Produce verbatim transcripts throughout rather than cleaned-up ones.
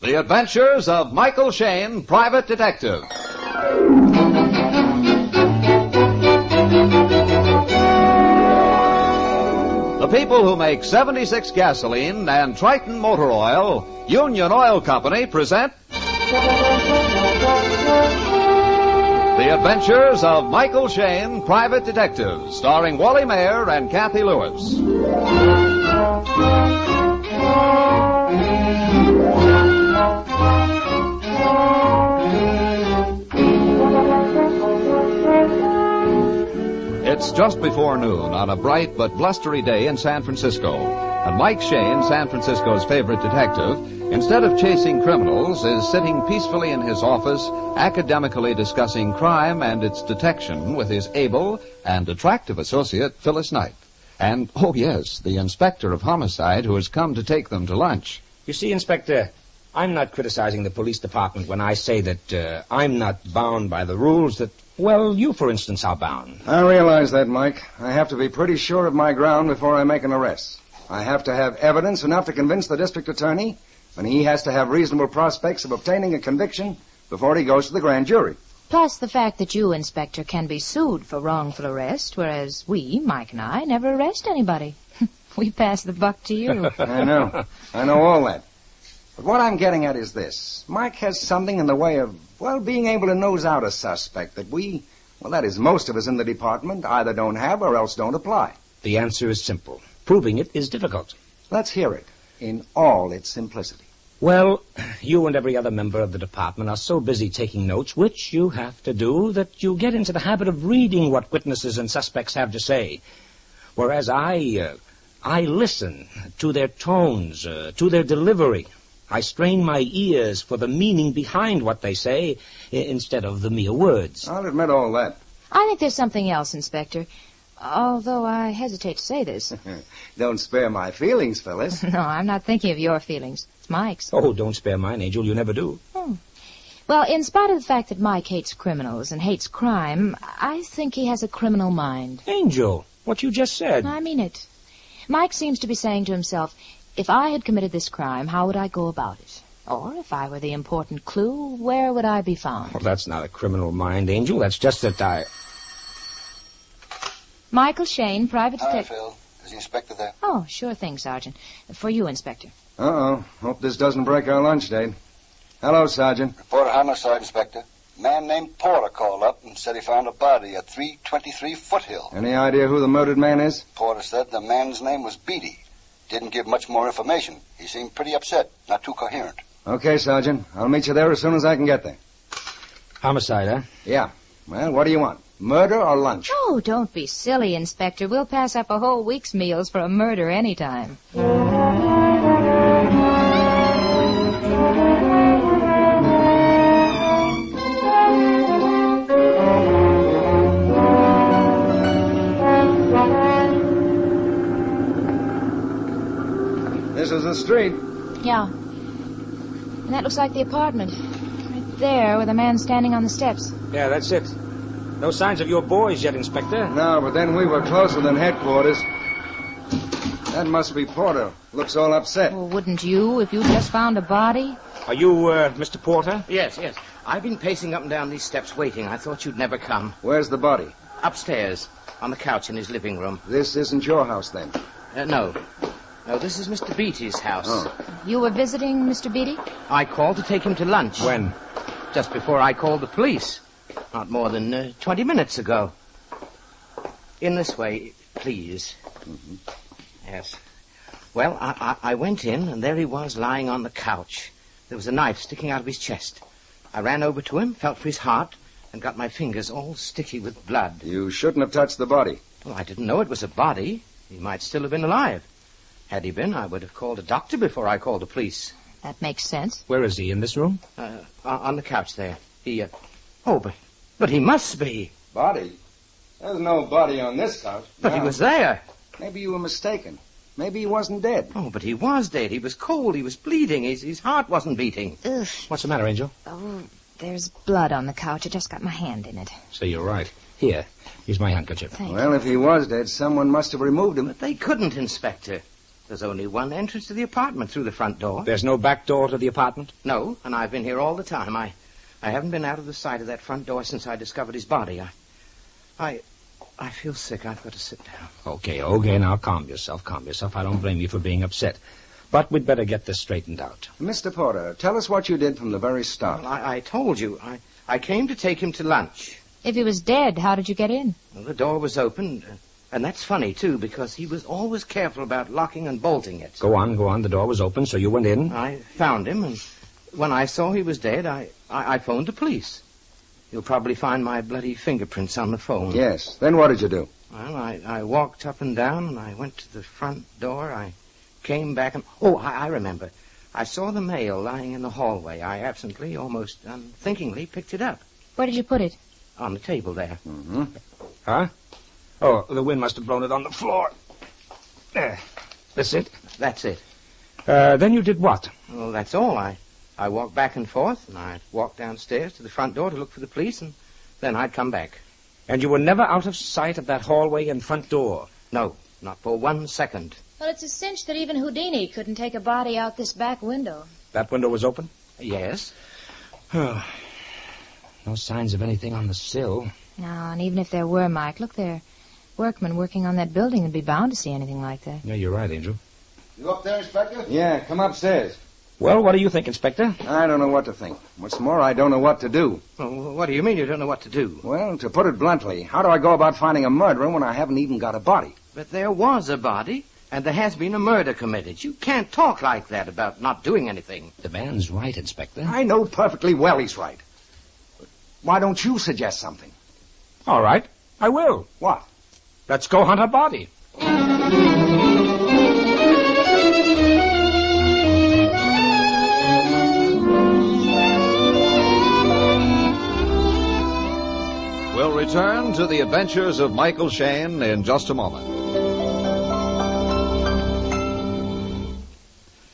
The Adventures of Michael Shayne, Private Detective. The people who make seventy-six gasoline and Triton Motor Oil, Union Oil Company, present The Adventures of Michael Shayne, Private Detective, starring Wally Mayer and Kathy Lewis. It's just before noon on a bright but blustery day in San Francisco. And Mike Shayne, San Francisco's favorite detective, instead of chasing criminals, is sitting peacefully in his office, academically discussing crime and its detection with his able and attractive associate, Phyllis Knight. And, oh yes, the inspector of homicide who has come to take them to lunch. You see, Inspector, I'm not criticizing the police department when I say that uh, I'm not bound by the rules that... Well, you, for instance, are bound. I realize that, Mike. I have to be pretty sure of my ground before I make an arrest. I have to have evidence enough to convince the district attorney, and he has to have reasonable prospects of obtaining a conviction before he goes to the grand jury. Plus the fact that you, Inspector, can be sued for wrongful arrest, whereas we, Mike and I, never arrest anybody. We pass the buck to you. I know. I know all that. But what I'm getting at is this. Mike has something in the way of, well, being able to nose out a suspect that we, well, that is, most of us in the department either don't have or else don't apply. The answer is simple. Proving it is difficult. Let's hear it in all its simplicity. Well, you and every other member of the department are so busy taking notes, which you have to do, that you get into the habit of reading what witnesses and suspects have to say. Whereas I, uh, I listen to their tones, uh, to their delivery. I strain my ears for the meaning behind what they say instead of the mere words. I'll admit all that. I think there's something else, Inspector, although I hesitate to say this. Don't spare my feelings, Phyllis. No, I'm not thinking of your feelings. It's Mike's. Oh, don't spare mine, Angel. You never do. Oh. Well, in spite of the fact that Mike hates criminals and hates crime, I think he has a criminal mind. Angel, what you just said. I mean it. Mike seems to be saying to himself... If I had committed this crime, how would I go about it? Or if I were the important clue, where would I be found? Well, that's not a criminal mind, Angel. That's just that I... Michael Shayne, private detective... Hi, Phil. Is the inspector there? Oh, sure thing, Sergeant. For you, Inspector. Uh-oh. Hope this doesn't break our lunch date. Hello, Sergeant. Reported homicide, Inspector. A man named Porter called up and said he found a body at three twenty-three Foothill. Any idea who the murdered man is? Porter said the man's name was Beatty. Didn't give much more information. He seemed pretty upset, not too coherent. Okay, Sergeant. I'll meet you there as soon as I can get there. Homicide, huh? Yeah. Well, what do you want? Murder or lunch? Oh, don't be silly, Inspector. We'll pass up a whole week's meals for a murder any time. This is the street. Yeah. And that looks like the apartment. Right there, with a man standing on the steps. Yeah, that's it. No signs of your boys yet, Inspector. No, but then we were closer than headquarters. That must be Porter. Looks all upset. Well, wouldn't you if you just found a body? Are you, uh, Mister Porter? Yes, yes. I've been pacing up and down these steps waiting. I thought you'd never come. Where's the body? Upstairs, on the couch in his living room. This isn't your house, then? Uh, no. No, this is Mister Beatty's house. Oh. You were visiting Mister Beatty? I called to take him to lunch. When? Just before I called the police. Not more than uh, twenty minutes ago. In this way, please. Mm-hmm. Yes. Well, I, I, I went in, and there he was lying on the couch. There was a knife sticking out of his chest. I ran over to him, felt for his heart, and got my fingers all sticky with blood. You shouldn't have touched the body. Well, I didn't know it was a body. He might still have been alive. Had he been, I would have called a doctor before I called the police. That makes sense. Where is he, in this room? Uh, on the couch there. He, uh... Oh, but, but he must be. Body? There's no body on this couch. But no. He was there. Maybe you were mistaken. Maybe he wasn't dead. Oh, but he was dead. He was cold. He was bleeding. His, his heart wasn't beating. Ugh. What's the matter, Angel? Oh, there's blood on the couch. I just got my hand in it. So you're right. Here, use my handkerchief. Thank well, you. If he was dead, someone must have removed him. But they couldn't, Inspector. There's only one entrance to the apartment, through the front door. There's no back door to the apartment? No, and I've been here all the time. I I haven't been out of the sight of that front door since I discovered his body. I, I, I feel sick. I've got to sit down. Okay, okay, now calm yourself, calm yourself. I don't blame you for being upset. But we'd better get this straightened out. Mister Porter, tell us what you did from the very start. Well, I, I told you. I, I came to take him to lunch. If he was dead, how did you get in? Well, the door was open, and that's funny, too, because he was always careful about locking and bolting it. Go on, go on. The door was open, so you went in? I found him, and when I saw he was dead, I, I, I phoned the police. You'll probably find my bloody fingerprints on the phone. Yes. Then what did you do? Well, I, I walked up and down, and I went to the front door. I came back and... Oh, I, I remember. I saw the mail lying in the hallway. I absently, almost unthinkingly, picked it up. Where did you put it? On the table there. Mm-hmm. Huh? Oh, the wind must have blown it on the floor. There. That's it? That's it. Uh, then you did what? Well, that's all. I, I walked back and forth, and I walked downstairs to the front door to look for the police, and then I'd come back. And you were never out of sight of that hallway and front door? No, not for one second. Well, it's a cinch that even Houdini couldn't take a body out this back window. That window was open? Yes. Oh. No signs of anything on the sill. No, and even if there were, Mike, look, there workmen working on that building would be bound to see anything like that. Yeah, you're right, Angel. You up there, Inspector? Yeah, come upstairs. Well, what do you think, Inspector? I don't know what to think. What's more, I don't know what to do. Well, what do you mean you don't know what to do? Well, to put it bluntly, how do I go about finding a murderer when I haven't even got a body? But there was a body... And there has been a murder committed. You can't talk like that about not doing anything. The man's right, Inspector. I know perfectly well he's right. But why don't you suggest something? All right, I will. What? Let's go hunt a body. We'll return to the adventures of Michael Shayne in just a moment.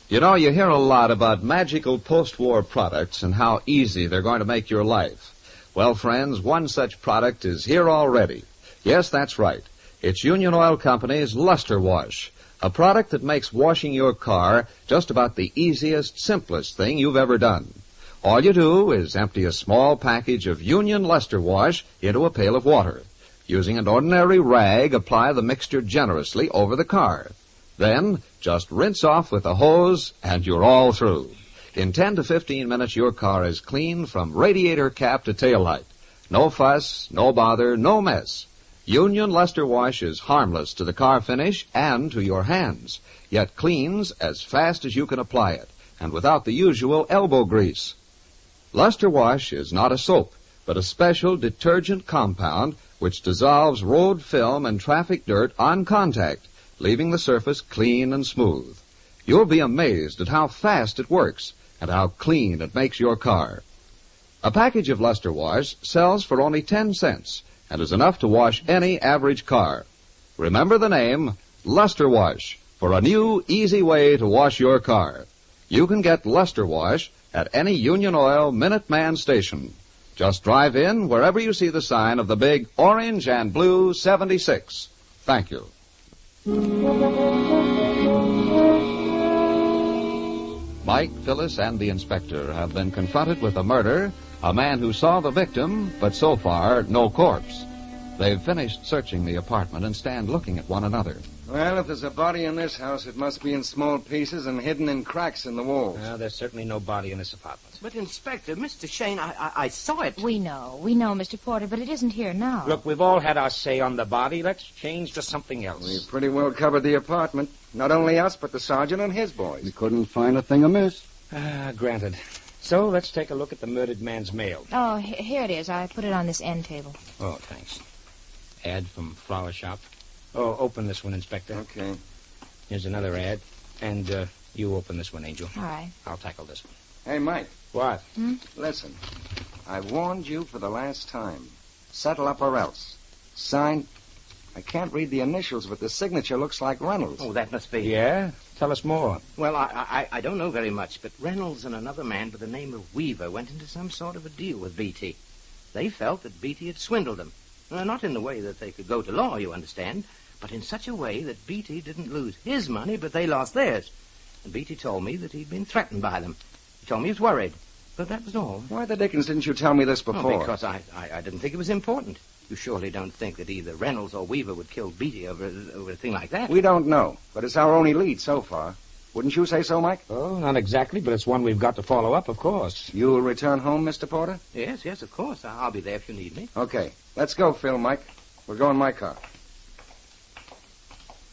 You know, you hear a lot about magical post-war products and how easy they're going to make your life. Well, friends, one such product is here already. Yes, that's right. It's Union Oil Company's Luster Wash, a product that makes washing your car just about the easiest, simplest thing you've ever done. All you do is empty a small package of Union Luster Wash into a pail of water. Using an ordinary rag, apply the mixture generously over the car. Then, just rinse off with a hose, and you're all through. In ten to fifteen minutes, your car is clean from radiator cap to taillight. No fuss, no bother, no mess. Union Luster Wash is harmless to the car finish and to your hands, yet cleans as fast as you can apply it, and without the usual elbow grease. Luster Wash is not a soap, but a special detergent compound which dissolves road film and traffic dirt on contact, leaving the surface clean and smooth. You'll be amazed at how fast it works and how clean it makes your car. A package of Luster Wash sells for only ten cents and is enough to wash any average car. Remember the name, Luster Wash, for a new, easy way to wash your car. You can get Luster Wash at any Union Oil Minuteman station. Just drive in wherever you see the sign of the big orange and blue seventy-six. Thank you. Mike, Phyllis, and the inspector have been confronted with a murder, a man who saw the victim, but so far, no corpse. They've finished searching the apartment and stand looking at one another. Well, if there's a body in this house, it must be in small pieces and hidden in cracks in the walls. Well, there's certainly no body in this apartment. But, Inspector, Mister Shayne, I, I, I saw it. We know. We know, Mister Porter, but it isn't here now. Look, we've all had our say on the body. Let's change to something else. We've pretty well covered the apartment. Not only us, but the sergeant and his boys. We couldn't find a thing amiss. Ah, uh, granted. So, let's take a look at the murdered man's mail. Oh, he- here it is. I put it on this end table. Oh, thanks. Ad from flower shop. Oh, open this one, Inspector. Okay. Here's another ad. And uh, you open this one, Angel. All right. I'll tackle this one. Hey, Mike. What? Hmm? Listen, I warned you for the last time. Settle up or else. Signed. I can't read the initials, but the signature looks like Reynolds. Oh, that must be. Yeah? Tell us more. Well, I, I, I don't know very much, but Reynolds and another man by the name of Weaver went into some sort of a deal with B T. They felt that B T had swindled them. Uh, not in the way that they could go to law, you understand, but in such a way that Beatty didn't lose his money, but they lost theirs. And Beatty told me that he'd been threatened by them. He told me he was worried, but that was all. Why the dickens didn't you tell me this before? Oh, because I, I, I didn't think it was important. You surely don't think that either Reynolds or Weaver would kill Beatty over, over a thing like that? We don't know, but it's our only lead so far. Wouldn't you say so, Mike? Oh, not exactly, but it's one we've got to follow up, of course. You'll return home, Mister Porter? Yes, yes, of course. I'll be there if you need me. Okay. Let's go, Phil, Mike. We're going my car.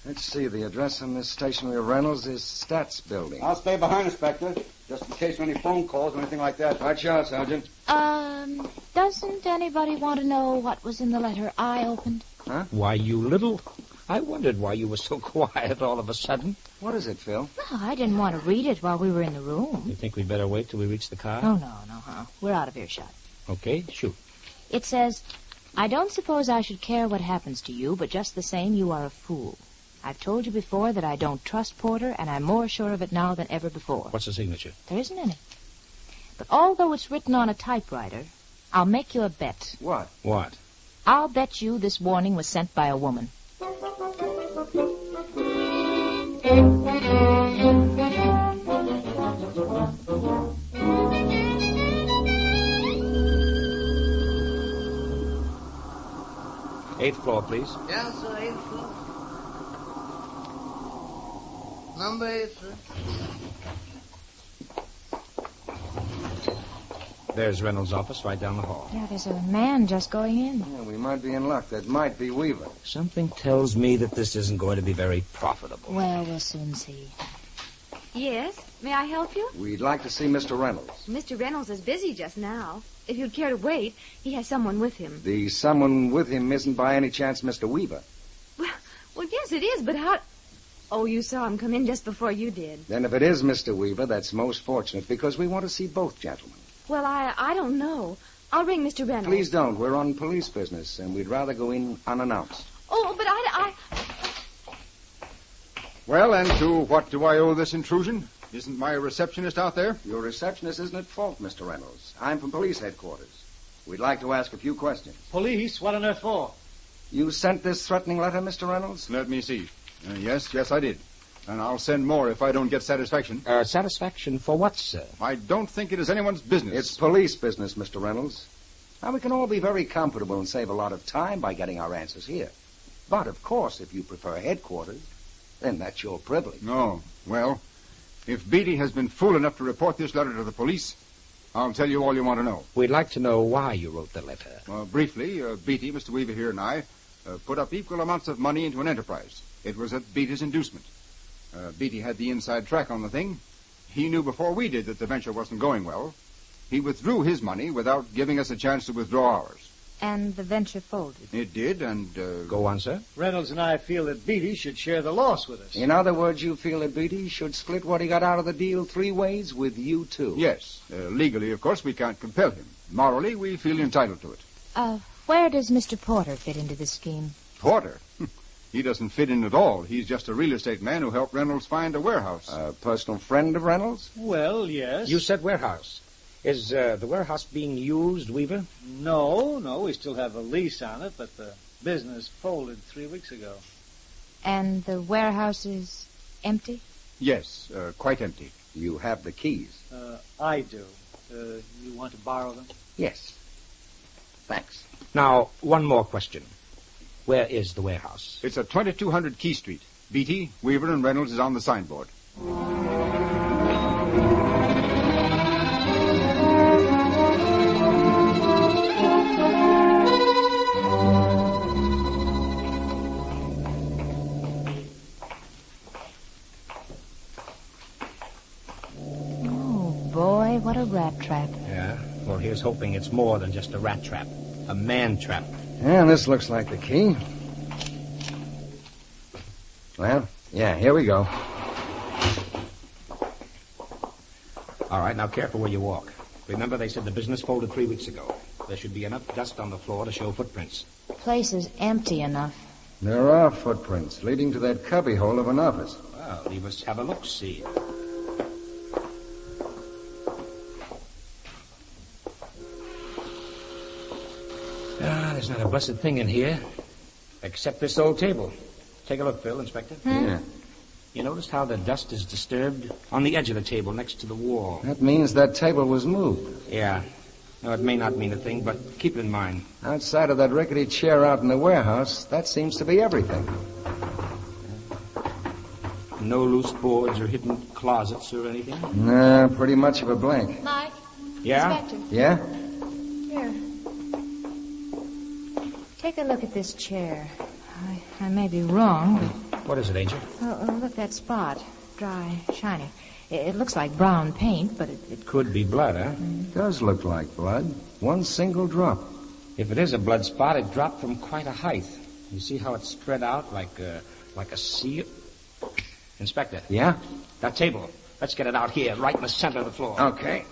Let's see. The address on this stationery of Reynolds is Stats Building. I'll stay behind, Inspector, just in case of any phone calls or anything like that. Right, you are, Sergeant. Um, doesn't anybody want to know what was in the letter I opened? Huh? Why, you little... I wondered why you were so quiet all of a sudden. What is it, Phil? Well, I didn't want to read it while we were in the room. You think we'd better wait till we reach the car? Oh, no, no, huh? We're out of earshot. Okay, shoot. It says, I don't suppose I should care what happens to you, but just the same, you are a fool. I've told you before that I don't trust Porter, and I'm more sure of it now than ever before. What's the signature? There isn't any. But although it's written on a typewriter, I'll make you a bet. What? What? I'll bet you this warning was sent by a woman. Eighth floor, please. Yes, sir, eighth floor. Number eight, sir. There's Reynolds' office right down the hall. Yeah, there's a man just going in. Yeah, we might be in luck. That might be Weaver. Something tells me that this isn't going to be very profitable. Well, we'll soon see. Yes? May I help you? We'd like to see Mister Reynolds. Mister Reynolds is busy just now. If you'd care to wait, he has someone with him. The someone with him isn't by any chance Mister Weaver. Well, well yes, it is, but how... Oh, you saw him come in just before you did. Then if it is Mister Weaver, that's most fortunate, because we want to see both gentlemen. Well, I I don't know. I'll ring Mister Reynolds. Please don't. We're on police business, and we'd rather go in unannounced. Oh, but I... I... Well, and to what do I owe this intrusion? Isn't my receptionist out there? Your receptionist isn't at fault, Mister Reynolds. I'm from police headquarters. We'd like to ask a few questions. Police? What on earth for? You sent this threatening letter, Mister Reynolds? Let me see. Uh, yes, yes, I did. And I'll send more if I don't get satisfaction. Uh, satisfaction for what, sir? I don't think it is anyone's business. It's police business, Mister Reynolds. Now, we can all be very comfortable and save a lot of time by getting our answers here. But, of course, if you prefer headquarters, then that's your privilege. No. Well, if Beatty has been fool enough to report this letter to the police, I'll tell you all you want to know. We'd like to know why you wrote the letter. Uh, briefly, uh, Beatty, Mister Weaver here and I, uh, put up equal amounts of money into an enterprise. It was at Beatty's inducement. Uh, Beatty had the inside track on the thing. He knew before we did that the venture wasn't going well. He withdrew his money without giving us a chance to withdraw ours. And the venture folded. It did, and... Uh... Go on, sir. Reynolds and I feel that Beatty should share the loss with us. In other words, you feel that Beatty should split what he got out of the deal three ways with you two. Yes. Uh, legally, of course, we can't compel him. Morally, we feel entitled to it. Uh, where does Mister Porter fit into this scheme? Porter? He doesn't fit in at all. He's just a real estate man who helped Reynolds find a warehouse. A personal friend of Reynolds? Well, yes. You said warehouse. Is uh, the warehouse being used, Weaver? No, no. We still have a lease on it, but the business folded three weeks ago. And the warehouse is empty? Yes, uh, quite empty. You have the keys. Uh, I do. Uh, you want to borrow them? Yes. Thanks. Now, one more question. Where is the warehouse? It's at twenty-two hundred Key Street. Beatty, Weaver, and Reynolds is on the signboard. Oh, boy, what a rat trap. Yeah, well, here's hoping it's more than just a rat trap. A man trap. Yeah, this looks like the key. Well, yeah, here we go. All right, now careful where you walk. Remember, they said the business folded three weeks ago. There should be enough dust on the floor to show footprints. The place is empty enough. There are footprints leading to that cubbyhole of an office. Well, we must have a look-see. There's not a blessed thing in here, except this old table. Take a look, Phil, Inspector. Hmm? Yeah. You noticed how the dust is disturbed on the edge of the table next to the wall. That means that table was moved. Yeah. No, it may not mean a thing, but keep it in mind. Outside of that rickety chair out in the warehouse, that seems to be everything. No loose boards or hidden closets or anything? No, pretty much of a blank. Mike? Yeah? Inspector. Yeah? Here. Take a look at this chair. I, I may be wrong, but... What is it, Angel? Oh, oh look, that spot. Dry, shiny. It looks like brown paint, but it... It could be blood, huh? It does look like blood. One single drop. If it is a blood spot, it dropped from quite a height. You see how it spread out like a, like a sea... Inspector. Yeah? That table. Let's get it out here, right in the center of the floor. Okay.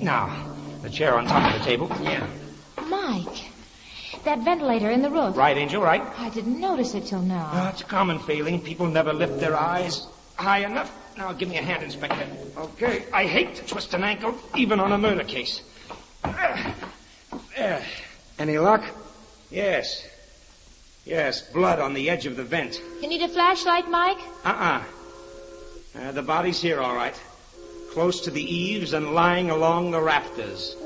Now, the chair on top of the table. Yeah. Mike... That ventilator in the roof. Right, Angel, right. I didn't notice it till now. Oh, it's a common failing. People never lift their eyes high enough. Now, give me a hand, Inspector. Okay. I hate to twist an ankle, even on a murder case. Uh, uh. Any luck? Yes. Yes, blood on the edge of the vent. You need a flashlight, Mike? Uh-uh. Uh, the body's here, all right. Close to the eaves and lying along the rafters.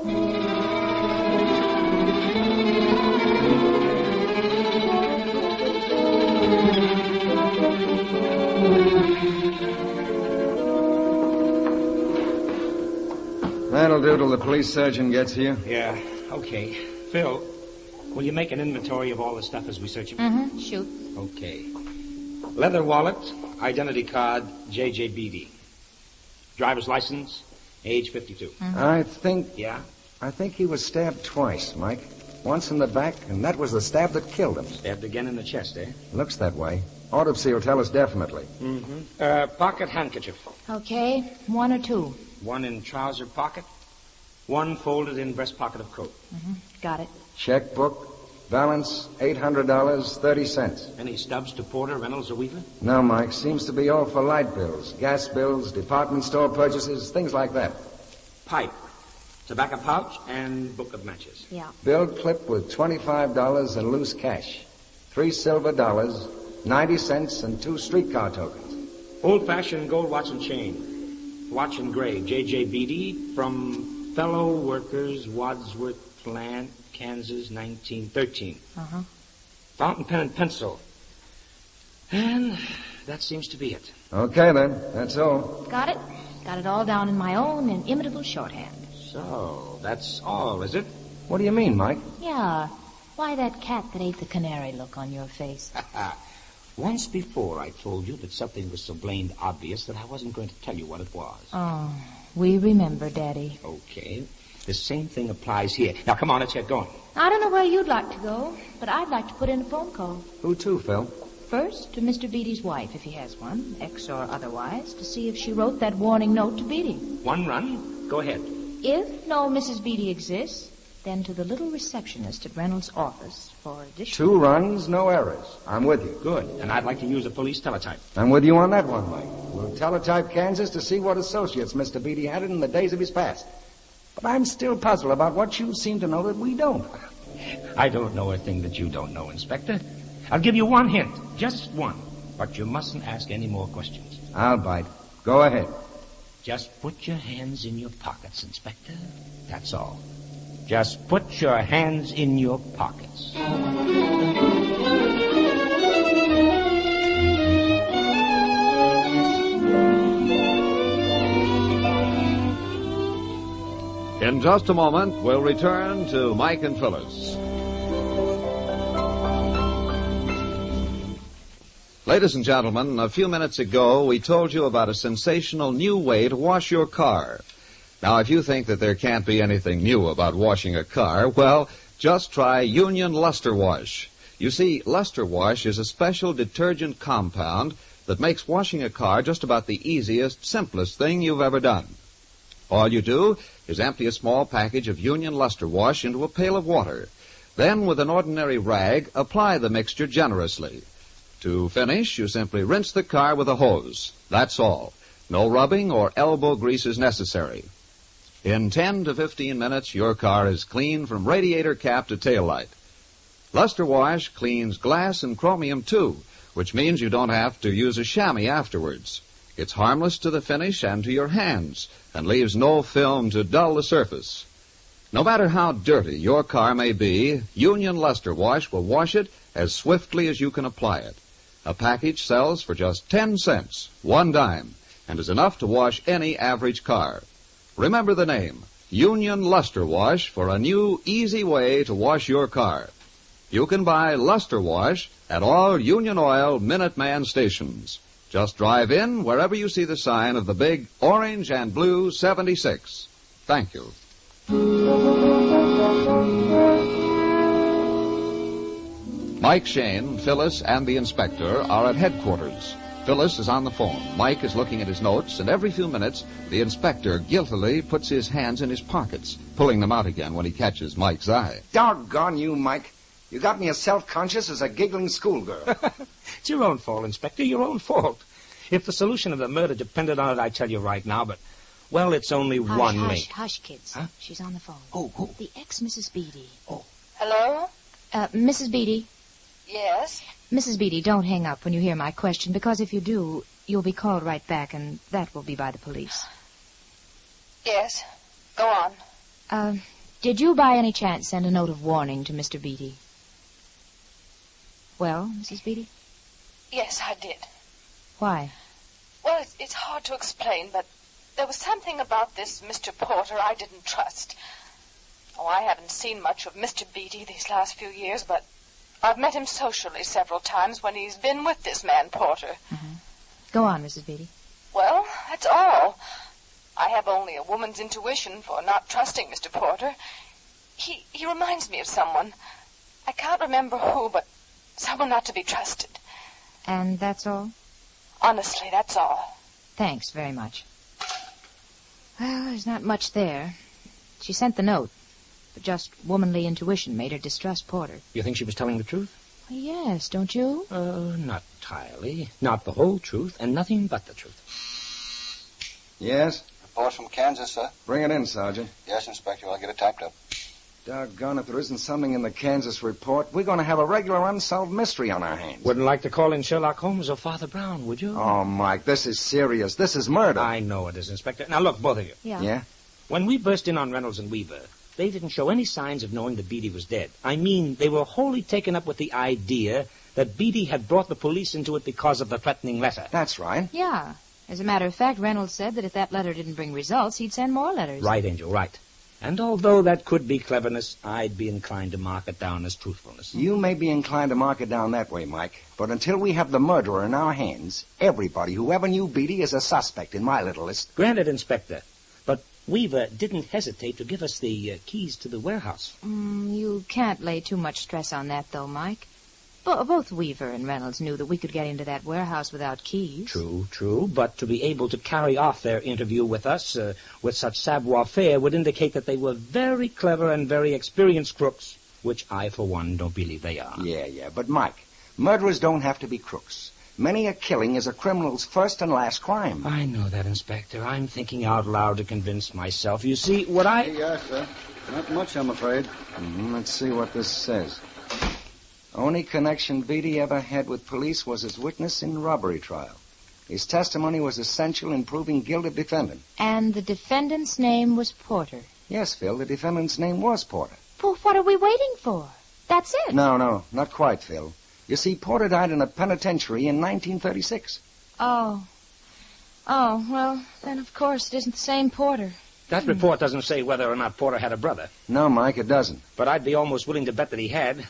That'll do till the police surgeon gets here. Yeah, okay. Phil, will you make an inventory of all the stuff as we search him? Mm-hmm, shoot. Okay. Leather wallet, identity card, J J B D. Driver's license, age fifty-two. Mm-hmm. I think... Yeah? I think he was stabbed twice, Mike. Once in the back, and that was the stab that killed him. Stabbed again in the chest, eh? Looks that way. Autopsy will tell us definitely. Mm-hmm. Uh, pocket handkerchief. Okay, one or two. One in trouser pocket, one folded in breast pocket of coat. Mm-hmm. Got it. Checkbook, balance, eight hundred dollars, thirty cents. Any stubs to Porter, Reynolds, or Wheatley? No, Mike. Seems to be all for light bills, gas bills, department store purchases, things like that. Pipe, tobacco pouch, and book of matches. Yeah. Bill clip with twenty-five dollars in loose cash, three silver dollars, ninety cents, and two streetcar tokens. Old-fashioned gold watch and chain. Watch engraved, J J B D, from Fellow Workers, Wadsworth Plant, Kansas, nineteen thirteen. Uh-huh. Fountain pen and pencil. And that seems to be it. Okay, then. That's all. Got it. Got it all down in my own inimitable shorthand. So, that's all, is it? What do you mean, Mike? Yeah. Why that cat that ate the canary look on your face? Ha-ha. Once before, I told you that something was so blamed obvious that I wasn't going to tell you what it was. Oh, we remember, Daddy. Okay. The same thing applies here. Now, come on, let's get going. I don't know where you'd like to go, but I'd like to put in a phone call. Who to, Phil? First, to Mister Beattie's wife, if he has one, ex or otherwise, to see if she wrote that warning note to Beattie. One run. Go ahead. If no Missus Beattie exists... Then to the little receptionist at Reynolds' office for additional... Two runs, no errors. I'm with you. Good. And I'd like to use a police teletype. I'm with you on that one, Mike. We'll teletype Kansas to see what associates Mister Beattie had in the days of his past. But I'm still puzzled about what you seem to know that we don't. I don't know a thing that you don't know, Inspector. I'll give you one hint. Just one. But you mustn't ask any more questions. I'll bite. Go ahead. Just put your hands in your pockets, Inspector. That's all. Just put your hands in your pockets. In just a moment, we'll return to Mike and Phyllis. Ladies and gentlemen, a few minutes ago, we told you about a sensational new way to wash your car. Now, if you think that there can't be anything new about washing a car, well, just try Union Luster Wash. You see, Luster Wash is a special detergent compound that makes washing a car just about the easiest, simplest thing you've ever done. All you do is empty a small package of Union Luster Wash into a pail of water. Then, with an ordinary rag, apply the mixture generously. To finish, you simply rinse the car with a hose. That's all. No rubbing or elbow grease is necessary. In ten to fifteen minutes, your car is clean from radiator cap to taillight. Luster Wash cleans glass and chromium, too, which means you don't have to use a chamois afterwards. It's harmless to the finish and to your hands and leaves no film to dull the surface. No matter how dirty your car may be, Union Luster Wash will wash it as swiftly as you can apply it. A package sells for just ten cents, one dime, and is enough to wash any average car. Remember the name, Union Luster Wash, for a new, easy way to wash your car. You can buy Luster Wash at all Union Oil Minuteman stations. Just drive in wherever you see the sign of the big orange and blue seventy-six. Thank you. Mike Shayne, Phyllis, and the inspector are at headquarters. Phyllis is on the phone. Mike is looking at his notes, and every few minutes, the inspector guiltily puts his hands in his pockets, pulling them out again when he catches Mike's eye. Doggone you, Mike. You got me as self-conscious as a giggling schoolgirl. It's your own fault, Inspector, your own fault. If the solution of the murder depended on it, I'd tell you right now, but, well, it's only hush, one hush, mate. Hush, hush, kids. Huh? She's on the phone. Oh, who? The ex-Missus Beatty. Oh. Hello? Uh, Missus Beatty? Yes? Missus Beatty, don't hang up when you hear my question, because if you do, you'll be called right back, and that will be by the police. Yes? Go on. Uh, did you by any chance send a note of warning to Mister Beatty? Well, Missus Beatty? Yes, I did. Why? Well, it's, it's hard to explain, but there was something about this Mister Porter I didn't trust. Oh, I haven't seen much of Mister Beatty these last few years, but I've met him socially several times when he's been with this man Porter. Mm-hmm. Go on, Missus Beatty. Well, that's all. I have only a woman's intuition for not trusting Mister Porter. He, he reminds me of someone. I can't remember who, but someone not to be trusted. And that's all? Honestly, that's all. Thanks very much. Well, there's not much there. She sent the note, but just womanly intuition made her distrust Porter. You think she was telling the truth? Yes, don't you? Uh, not entirely. Not the whole truth, and nothing but the truth. Yes? Report from Kansas, sir. Bring it in, Sergeant. Yes, Inspector, I'll get it typed up. Doggone, if there isn't something in the Kansas report, we're going to have a regular unsolved mystery on our hands. Wouldn't like to call in Sherlock Holmes or Father Brown, would you? Oh, Mike, this is serious. This is murder. I know it is, Inspector. Now, look, both of you. Yeah? Yeah? When we burst in on Reynolds and Weaver, they didn't show any signs of knowing that Beatty was dead. I mean, they were wholly taken up with the idea that Beatty had brought the police into it because of the threatening letter. That's right. Yeah. As a matter of fact, Reynolds said that if that letter didn't bring results, he'd send more letters. Right, Angel, right. And although that could be cleverness, I'd be inclined to mark it down as truthfulness. You may be inclined to mark it down that way, Mike, but until we have the murderer in our hands, everybody who ever knew Beatty is a suspect in my little list. Granted, Inspector, but Weaver didn't hesitate to give us the uh, keys to the warehouse. Mm, you can't lay too much stress on that, though, Mike. Bo- both Weaver and Reynolds knew that we could get into that warehouse without keys. True, true, but to be able to carry off their interview with us uh, with such savoir-faire would indicate that they were very clever and very experienced crooks, which I, for one, don't believe they are. Yeah, yeah, but, Mike, murderers don't have to be crooks. Many a killing is a criminal's first and last crime. I know that, Inspector. I'm thinking out loud to convince myself. You see, what I... Yes, sir. Not much, I'm afraid. Mm-hmm. Let's see what this says. Only connection Beatty ever had with police was his witness in robbery trial. His testimony was essential in proving guilt of defendant. And the defendant's name was Porter. Yes, Phil, the defendant's name was Porter. Well, what are we waiting for? That's it. No, no, not quite, Phil. You see, Porter died in a penitentiary in nineteen thirty-six. Oh. Oh, well, then, of course, it isn't the same Porter. That report doesn't say whether or not Porter had a brother. No, Mike, it doesn't. But I'd be almost willing to bet that he had.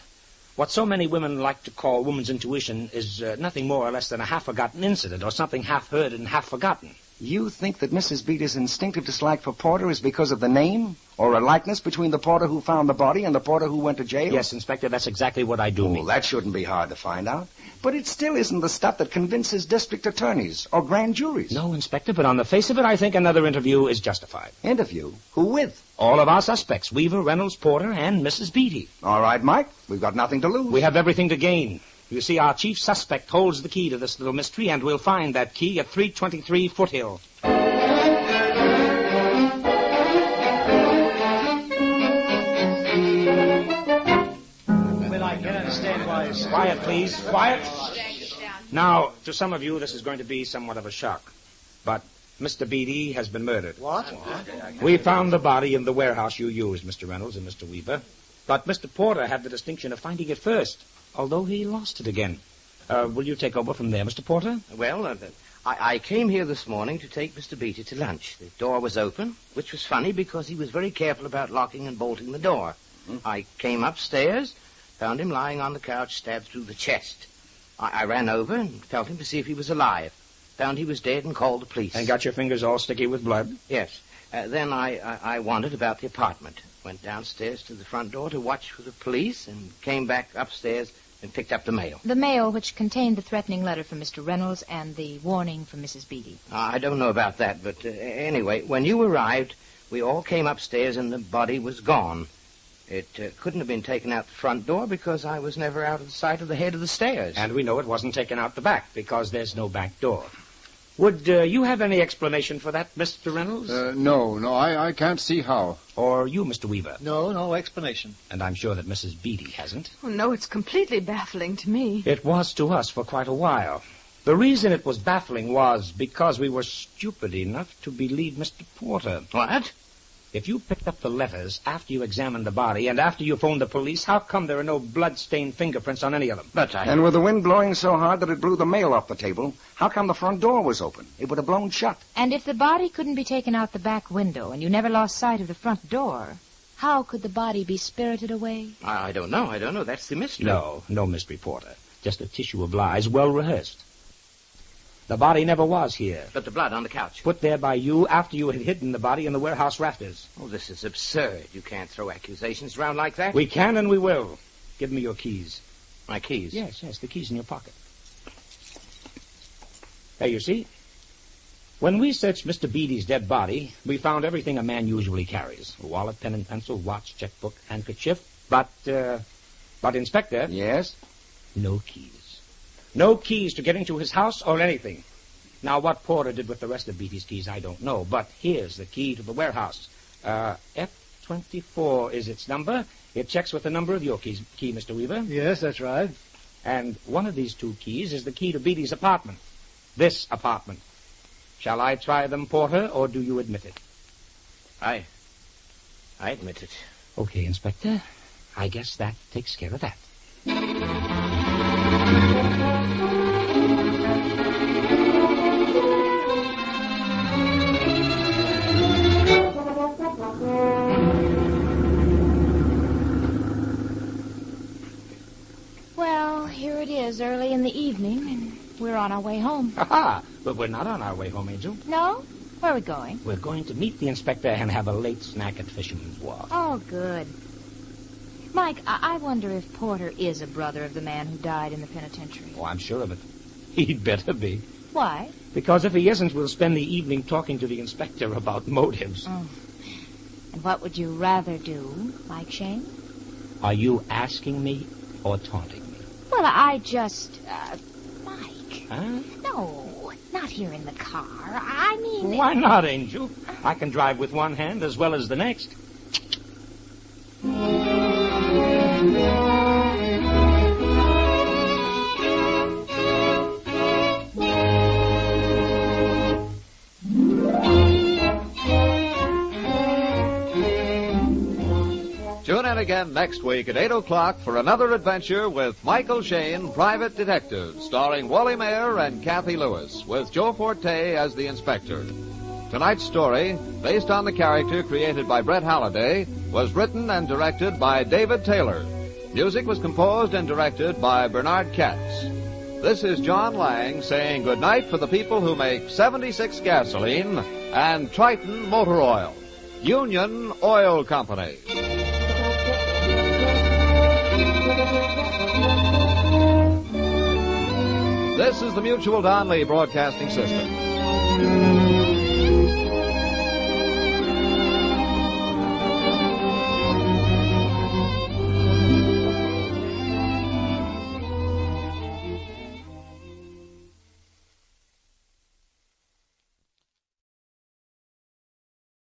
What so many women like to call woman's intuition is uh, nothing more or less than a half-forgotten incident or something half-heard and half-forgotten. You think that Missus Beatty's instinctive dislike for Porter is because of the name or a likeness between the Porter who found the body and the Porter who went to jail? Yes, Inspector, that's exactly what I do oh, mean. Well, that shouldn't be hard to find out. But it still isn't the stuff that convinces district attorneys or grand juries. No, Inspector, but on the face of it, I think another interview is justified. Interview? Who with? All of our suspects, Weaver, Reynolds, Porter, and Missus Beatty. All right, Mike, we've got nothing to lose. We have everything to gain. You see, our chief suspect holds the key to this little mystery, and we'll find that key at three twenty-three Foothill. Quiet, please. Quiet. Now, to some of you, this is going to be somewhat of a shock. But Mister Beatty has been murdered. What? We found the body in the warehouse you used, Mister Reynolds and Mister Weaver. But Mister Porter had the distinction of finding it first, although he lost it again. Uh, will you take over from there, Mister Porter? Well, uh, I, I came here this morning to take Mister Beatty to lunch. The door was open, which was funny because he was very careful about locking and bolting the door. Mm-hmm. I came upstairs, found him lying on the couch, stabbed through the chest. I, I ran over and felt him to see if he was alive. Found he was dead and called the police. And got your fingers all sticky with blood? Yes. Uh, then I, I, I wandered about the apartment. Went downstairs to the front door to watch for the police and came back upstairs and picked up the mail. The mail which contained the threatening letter from Mister Reynolds and the warning from Missus Beatty. I don't know about that, but uh, anyway, when you arrived, we all came upstairs and the body was gone. It uh, couldn't have been taken out the front door because I was never out of sight of the head of the stairs. And we know it wasn't taken out the back because there's no back door. Would uh, you have any explanation for that, Mister Reynolds? Uh, no, no, I, I can't see how. Or you, Mister Weaver? No, no explanation. And I'm sure that Missus Beatty hasn't. Oh, no, it's completely baffling to me. It was to us for quite a while. The reason it was baffling was because we were stupid enough to believe Mister Porter. What? If you picked up the letters after you examined the body and after you phoned the police, how come there are no blood-stained fingerprints on any of them? But I... And with the wind blowing so hard that it blew the mail off the table, how come the front door was open? It would have blown shut. And if the body couldn't be taken out the back window and you never lost sight of the front door, how could the body be spirited away? I, I don't know. I don't know. That's the mystery. No, no mystery, Porter. Just a tissue of lies well rehearsed. The body never was here. But the blood on the couch. Put there by you after you had hidden the body in the warehouse rafters. Oh, this is absurd. You can't throw accusations around like that. We can and we will. Give me your keys. My keys? Yes, yes, the keys in your pocket. There, you see. When we searched Mister Beatty's dead body, we found everything a man usually carries. A wallet, pen and pencil, watch, checkbook, handkerchief. But, uh, but, Inspector... Yes? No keys. No keys to get into his house or anything. Now, what Porter did with the rest of Beatty's keys, I don't know. But here's the key to the warehouse. Uh, F twenty-four is its number. It checks with the number of your keys, key, Mister Weaver. Yes, that's right. And one of these two keys is the key to Beatty's apartment. This apartment. Shall I try them, Porter, or do you admit it? I... I admit it. Okay, Inspector. I guess that takes care of that. Well, here it is, early in the evening, and we're on our way home. Ha-ha! But we're not on our way home, Angel. No? Where are we going? We're going to meet the inspector and have a late snack at Fisherman's Walk. Oh, good. Mike, I, I wonder if Porter is a brother of the man who died in the penitentiary. Oh, I'm sure of it. He'd better be. Why? Because if he isn't, we'll spend the evening talking to the inspector about motives. Oh. And what would you rather do, Mike Shayne? Are you asking me or taunting me? Well, I just... Uh, Mike. Huh? No, not here in the car. I mean... Why not, Angel? I can drive with one hand as well as the next. Tune in again next week at eight o'clock for another adventure with Michael Shayne, Private Detective, starring Wally Mayer and Kathy Lewis, with Joe Forte as the inspector. Tonight's story, based on the character created by Brett Halliday, was written and directed by David Taylor. Music was composed and directed by Bernard Katz. This is John Lang saying goodnight for the people who make seventy-six gasoline and Triton Motor Oil, Union Oil Company. This is the Mutual Don Lee Broadcasting System.